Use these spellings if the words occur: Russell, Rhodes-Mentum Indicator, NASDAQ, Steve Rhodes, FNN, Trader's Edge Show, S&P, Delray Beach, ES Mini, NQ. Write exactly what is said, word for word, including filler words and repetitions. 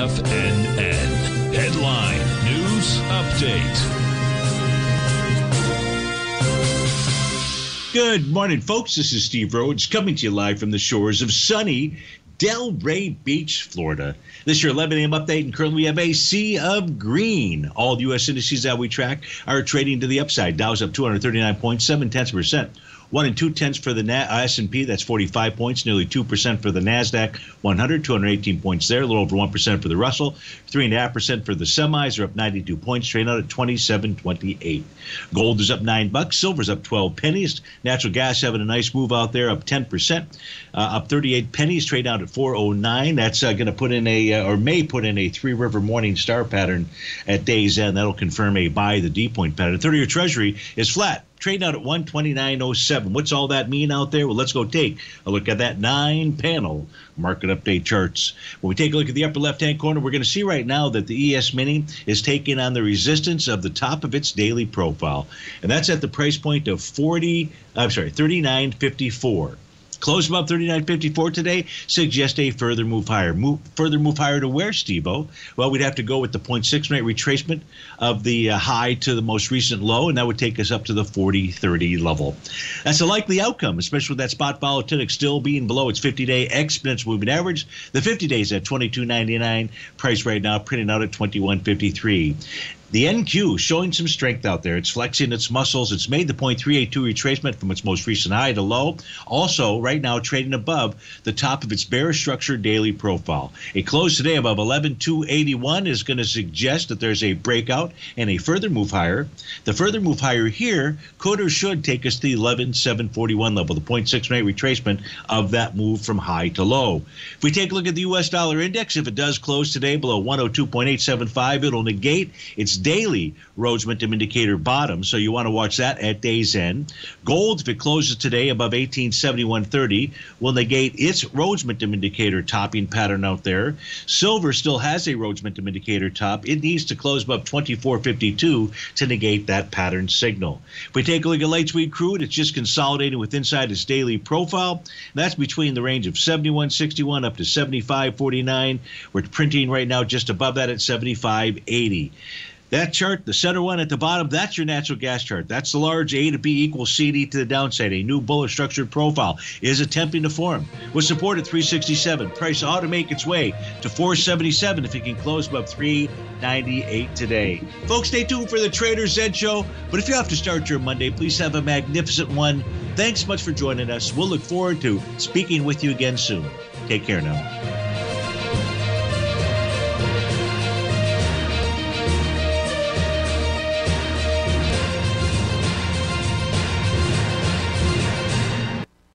F N N. Headline News Update. Good morning, folks. This is Steve Rhodes coming to you live from the shores of sunny Delray Beach, Florida. This is your eleven a m update, and currently we have a sea of green. All the U S indices that we track are trading to the upside. Dow's up two hundred thirty-nine point seven percent. One and two tenths for the S and P, that's forty-five points, nearly two percent for the NASDAQ one hundred, two hundred eighteen points there, a little over one percent for the Russell, three point five percent for the semis, are up ninety-two points, trading out at twenty-seven twenty-eight. Gold is up nine bucks, silver's up twelve pennies, natural gas having a nice move out there, up ten percent, uh, up thirty-eight pennies, trading out at four oh nine. That's uh, going to put in a, uh, or may put in a Three River Morning Star pattern at day's end. That'll confirm a buy the D point pattern. thirty-year Treasury is flat, trading out at one twenty-nine oh seven. What's all that mean out there? Well, let's go take a look at that nine-panel market update charts. When we take a look at the upper left-hand corner, we're going to see right now that the E S Mini is taking on the resistance of the top of its daily profile, and that's at the price point of forty. I'm sorry, thirty-nine fifty-four. Close above thirty-nine fifty-four today suggests a further move higher. Move, further move higher to where, Steve-O? Well, we'd have to go with the zero point six rate retracement of the uh, high to the most recent low, and that would take us up to the forty thirty level. That's a likely outcome, especially with that spot volatility still being below its fifty-day exponential moving average. The fifty-day is at twenty-two ninety-nine, price right now printing out at twenty-one fifty-three. The N Q showing some strength out there. It's flexing its muscles. It's made the zero point three eight two retracement from its most recent high to low. Also, right now, trading above the top of its bearish structure daily profile. A close today above eleven two eighty-one is going to suggest that there's a breakout and a further move higher. The further move higher here could or should take us to the eleven seven forty-one level, the zero point six rate retracement of that move from high to low. If we take a look at the U S dollar index, if it does close today below one oh two point eight seven five, it'll negate its daily Rhodes-Mentum Indicator bottom, so you want to watch that at day's end. Gold, if it closes today above eighteen seventy-one thirty, will negate its Rhodes-Mentum Indicator topping pattern out there. Silver still has a Rhodes-Mentum Indicator top. It needs to close above twenty-four fifty-two to negate that pattern signal. If we take a look at light sweet crude, it's just consolidating with inside its daily profile. That's between the range of seventy-one sixty-one up to seventy-five forty-nine. We're printing right now just above that at seventy-five eighty. That chart, the center one at the bottom, that's your natural gas chart. That's the large A to B equals C D to the downside. A new bullish structured profile is attempting to form. With support at three sixty-seven, price ought to make its way to four seventy-seven if it can close above three ninety-eight today. Folks, stay tuned for the Trader's Edge Show. But if you have to start your Monday, please have a magnificent one. Thanks much for joining us. We'll look forward to speaking with you again soon. Take care now.